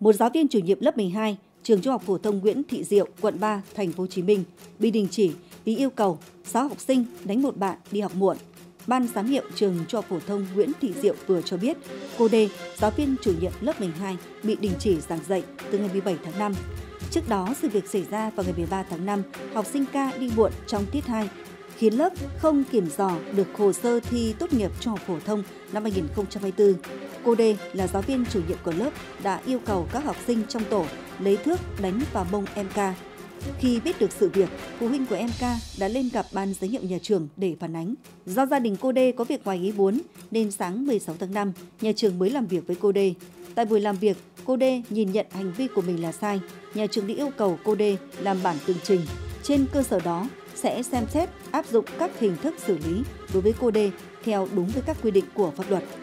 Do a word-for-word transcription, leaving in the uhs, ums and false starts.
một giáo viên chủ nhiệm lớp mười hai, trường Trung học phổ thông Nguyễn Thị Diệu, quận ba, thành phố Hồ Chí Minh bị đình chỉ vì yêu cầu sáu học sinh đánh một bạn đi học muộn. Ban giám hiệu trường Trung học phổ thông Nguyễn Thị Diệu vừa cho biết, cô D, giáo viên chủ nhiệm lớp mười hai bị đình chỉ giảng dạy từ ngày mười bảy tháng năm. Trước đó, sự việc xảy ra vào ngày mười ba tháng năm, học sinh K đi muộn trong tiết hai, khiến lớp không kiểm dò được hồ sơ thi tốt nghiệp trung học phổ thông năm hai nghìn không trăm hai mươi tư. Cô D là giáo viên chủ nhiệm của lớp đã yêu cầu các học sinh trong tổ lấy thước đánh vào mông em K. Khi biết được sự việc, phụ huynh của em K đã lên gặp ban giám hiệu nhà trường để phản ánh. Do gia đình cô D có việc ngoài ý muốn nên sáng mười sáu tháng năm, nhà trường mới làm việc với cô D. Tại buổi làm việc, cô D nhìn nhận hành vi của mình là sai. Nhà trường đã yêu cầu cô D làm bản tường trình. Trên cơ sở đó, sẽ xem xét áp dụng các hình thức xử lý đối với cô D theo đúng với các quy định của pháp luật.